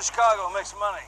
to Chicago and make some money.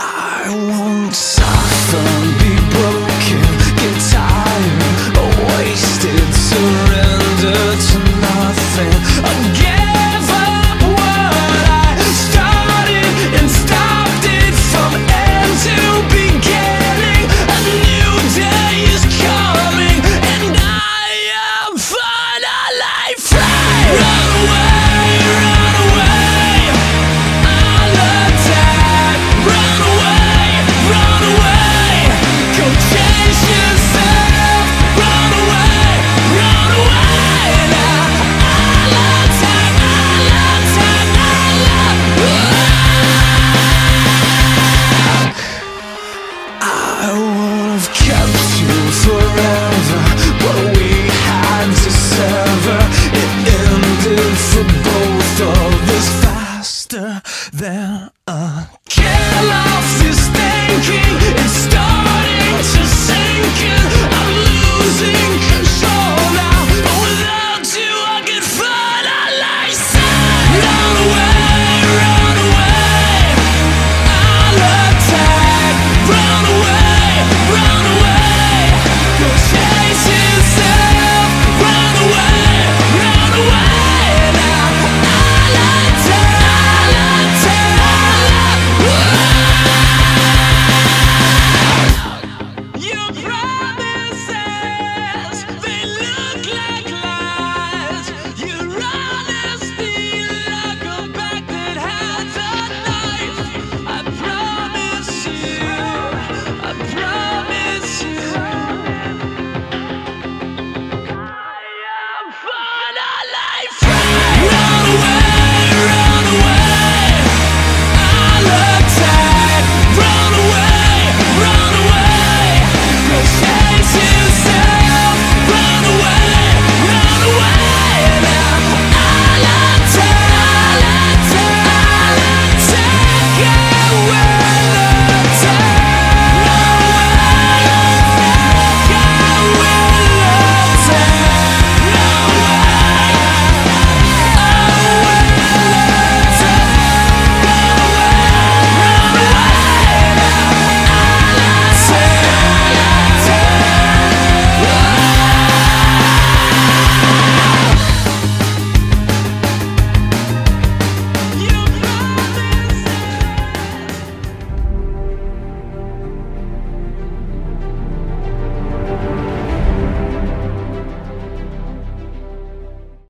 I won't suffer.